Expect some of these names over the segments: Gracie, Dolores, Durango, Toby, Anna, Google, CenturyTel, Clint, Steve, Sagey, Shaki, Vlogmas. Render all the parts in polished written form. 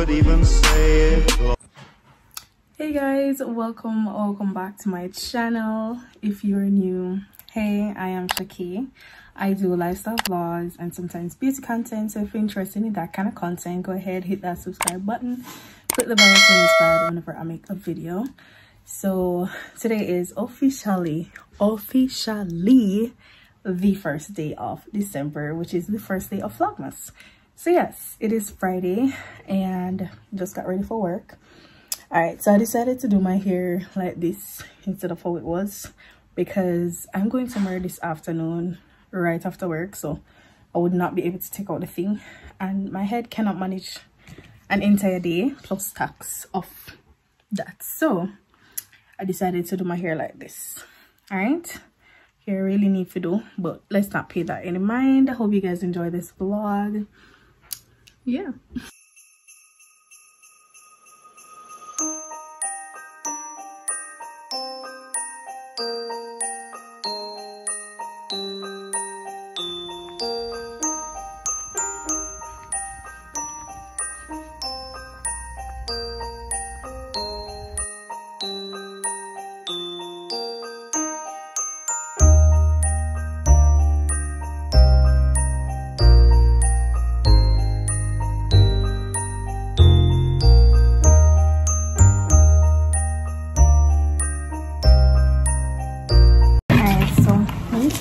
would even say it. Hey guys, welcome back to my channel. If you're new, hey, I am Shaki. I do lifestyle vlogs and sometimes beauty content, so if you're interested in that kind of content, go ahead, hit that subscribe button, click the bell to be notified whenever I make a video. So today is officially the first day of December, which is the first day of Vlogmas. So yes, it is Friday and just got ready for work. All right, so I decided to do my hair like this instead of how it was because I'm going somewhere this afternoon right after work, so I would not be able to take out the thing, and my head cannot manage an entire day plus tax off that. So I decided to do my hair like this. All right, hair really need to do, but let's not pay that any mind. I hope you guys enjoy this vlog. Yeah.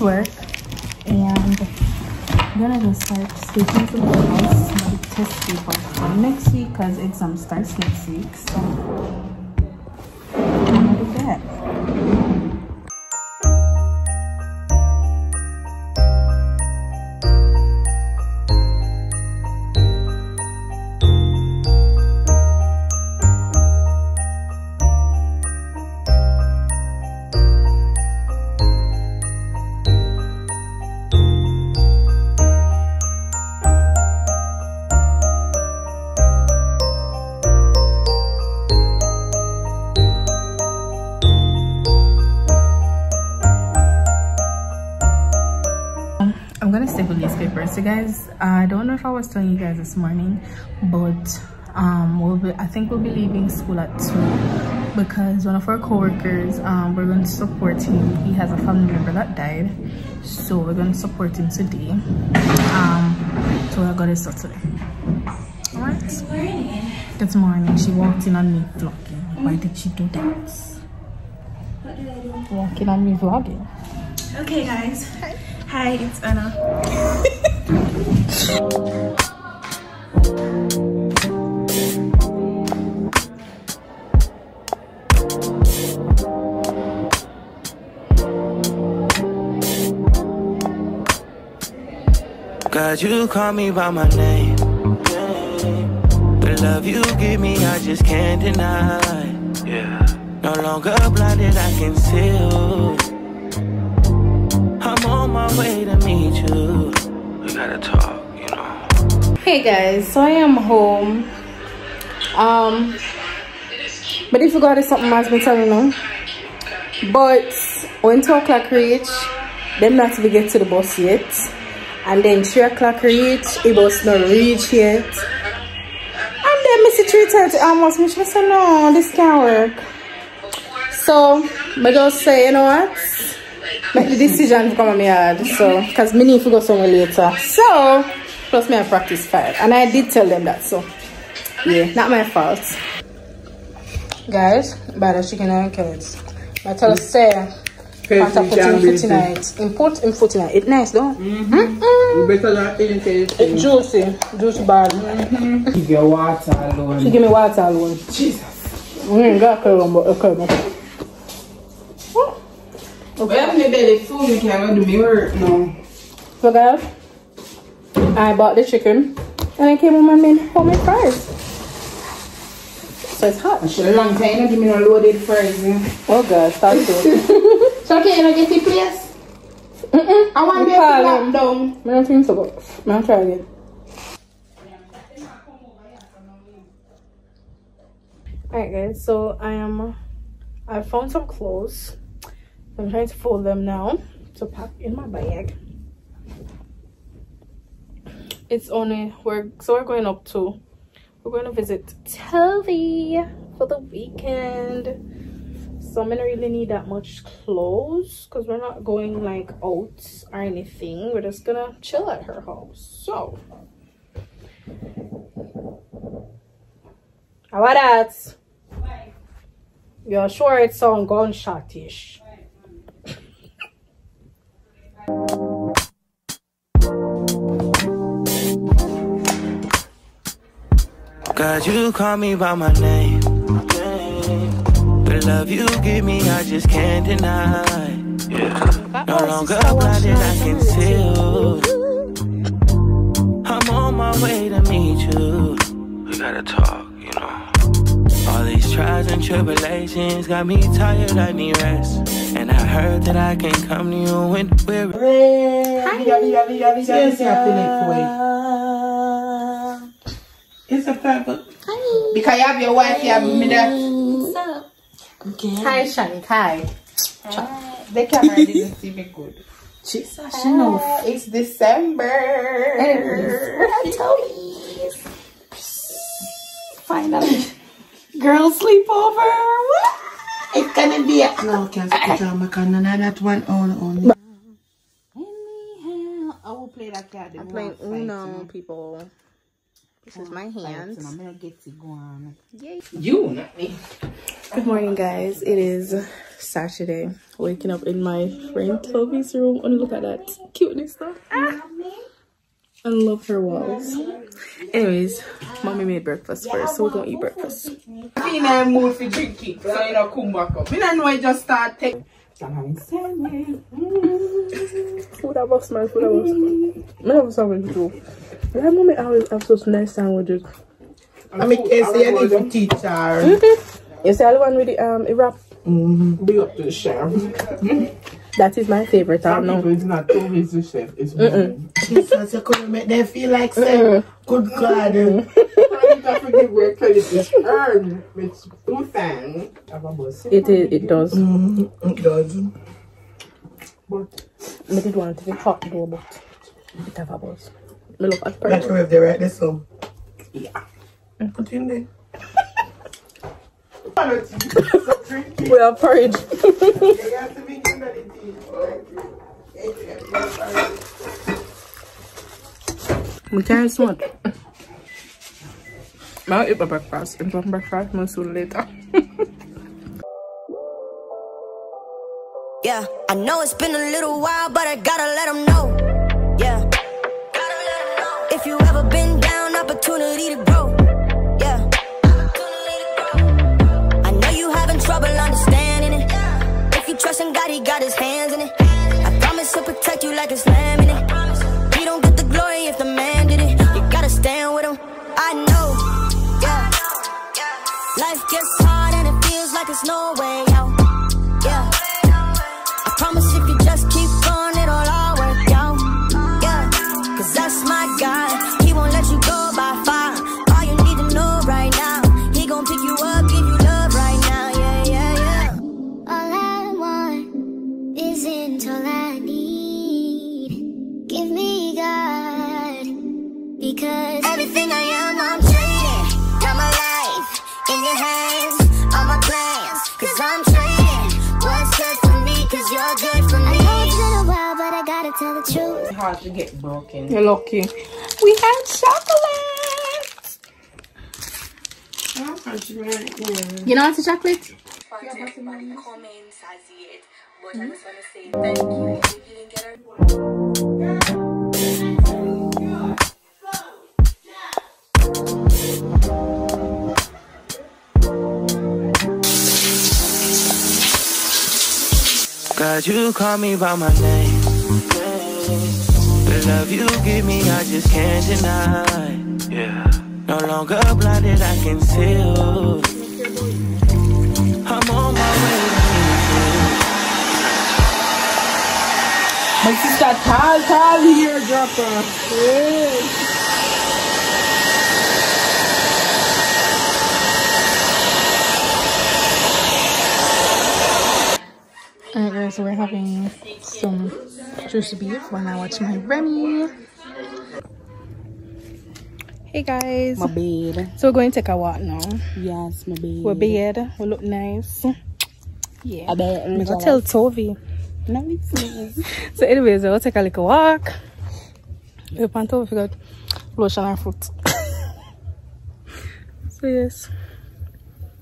Work, and I'm gonna just start staging some files, my test paper for next week because exam starts next week. So I'm gonna do that. So guys, I don't know if I was telling you guys this morning, but I think we'll be leaving school at 2 because one of our co-workers, we're going to support him. He has a family member that died, so we're going to support him today. So I got it sorted. Alright. This morning she walked in on me vlogging. Why did she do that? What did I do? Walking on me vlogging. Okay guys. Hi, it's Anna. God, you call me by my name. The love you give me, I just can't deny. Yeah. No longer blinded, I can see you. I'm on my way to meet you. We gotta talk, you know. Hey guys, so I am home. But if you got it, something has been telling them. But when 2 o'clock reach, them not to get to the bus yet. And then 3 o'clock reach, the bus not reach yet. And then Missy 3:30 almost reach. I said no, this can't work. So I just say, you know what? Make the decision to come on my yard, so because me need to go somewhere later. So plus me I practice 5, and I did tell them that, so yeah, not my fault. Guys, buy the chicken and carrots. I tell us say import in 49. It's nice though. You better not eat it. It's juicy, juicy bad. She give me water alone. She give me water alone. Jesus. We got curry, but curry. Okay. Well, maybe they fool you can't go to me work now. So guys, I bought the chicken and I came with my homemade fries. So it's hot. It's a long time you don't give me no loaded fries. Yeah. Oh God, stop it. So okay, you don't get the place? Mm-mm. I want to get down. I don't think so, but I'll try again. Alright guys, so I found some clothes. I'm trying to fold them now to pack in my bag. It's only we're going up to We're going to visit Toby for the weekend. So I'm going to really need that much clothes because we're not going like out or anything. We're just going to chill at her house. So. How about that? Why? You're sure it sounds gunshot-ish. God, you call me by my name. The love you give me, I just can't deny. Yeah. No longer blinded, I can see you. I'm on my way to meet you. We gotta talk, you know. All these trials and tribulations got me tired, I need rest. And I heard that I can come to you when we're It's a problem. Hi. Because you have your wife, you have me there. What's up? Okay. Hi, Shaki. Hi. The camera didn't see me good. Jesus, she knows. It's December. It's Toby. Finally. Girl sleepover. What? It's gonna be a... No, can't put on my cannon. That one only. I will play that card. I'm playing Uno, people. This is my hands. You, not me. Good morning, guys. It is Saturday. Waking up in my friend Toby's room. And look at that cuteness stuff. Ah! I love her walls. Anyways, mommy made breakfast first, so we're gonna eat breakfast. I'm in a mood for drinking, so you don't come back up. I don't know, I just start taking. Food I box, man. Food I box. I have a sandwich too. My mommy always have such nice sandwiches. I make a teacher. You see the one with the wrap. Big up to the chef. That is my favorite. I know it's not Toby's the chef. It's Jesus, you couldn't make them feel like saying, good God. I forget where credit is earned with food and it does. It does. But I did want to be hot though, but it have a buzz. I love that part. Microwave there, right? This so. Yeah. Put in there. We have porridge. We can't smoke. I'll eat my breakfast and some breakfast more soon later. Yeah, I know it's been a little while, but I gotta let them know. Yeah, gotta let them know. If you ever been down, opportunity to grow. Yeah, opportunity to grow. I know you having trouble understanding it. Yeah. If you trust in God, He got His hands in it. I promise He'll protect you like it's lamb in it. He don't get the glory if the man did it. You gotta stand with Him. I know. Life gets hard and it feels like it's no way out. Yeah. I promise if you just keep going, it'll all work out. Yeah. Cause that's my God. He won't let you go by fire. All you need to know right now. He gon' pick you up, give you love right now. Yeah, yeah, yeah. All I want isn't all I need. Give me God. Because everything I am, I'm trading. Got my life in your hands, all my plans. Cause I'm trading what's good for me, cause you're good for me. I know it's been a while, but I gotta tell the truth. It's hard to get broken. You're lucky. We had chocolate. You know what's a chocolate? I just wanna say thank you. If you didn't get her. God, you call me by my name. The love you give me, I just can't deny. Yeah. No longer blinded, I can see you. I'm on my way. My sister, tall here, dropper. Yeah. Alright guys, so we're having some roast beef while I watch my Remy. Hey guys, my bed. So we're going to take a walk now. Yes, my bed. We're bed. We look nice. Yeah. I'm gonna tell Toby. No, it's me. So anyways, we'll take a little walk. We want to figure out lotion and fruit. So yes.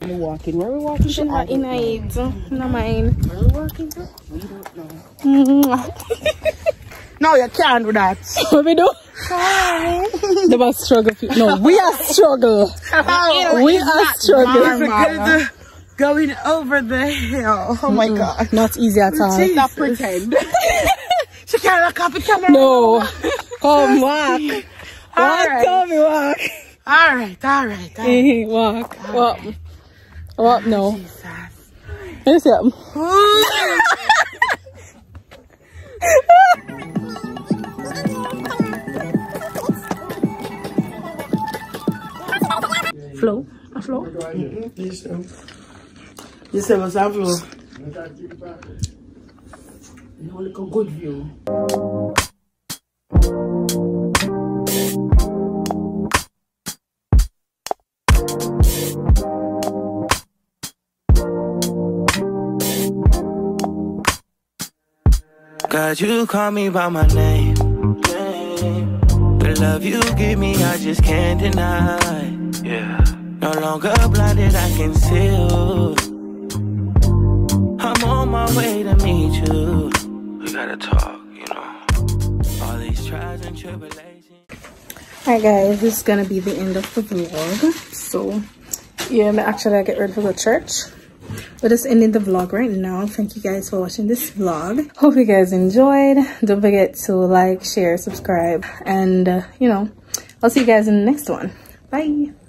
We're walking. Where are we walking? She's not in it. No mind. Where are we walking to? We don't know. No, you can't do that. What we do? Hi. They must struggle. No, we are struggle. Oh, we are struggling. Going over the hill. Oh my God. Not easy at all. She's not pretend. She can't look up the camera. No. Come walk. Walk, Tommy, walk. All right. Walk. Walk. Walk, no. Jesus. Here's him. Flow? A flow? You said what's up, flow? You want to good view. God, you call me by my name. The love you give me, I just can't deny. Yeah. No longer blinded, I can see you. I'm on my way to meet you. We gotta talk, you know. All these trials and tribulations. Hi guys, this is gonna be the end of the vlog. So yeah, I get ready for the church. We're just ending the vlog right now. Thank you guys for watching this vlog. Hope you guys enjoyed. Don't forget to like, share, subscribe, and you know, I'll see you guys in the next one. Bye.